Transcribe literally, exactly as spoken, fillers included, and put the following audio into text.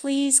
Please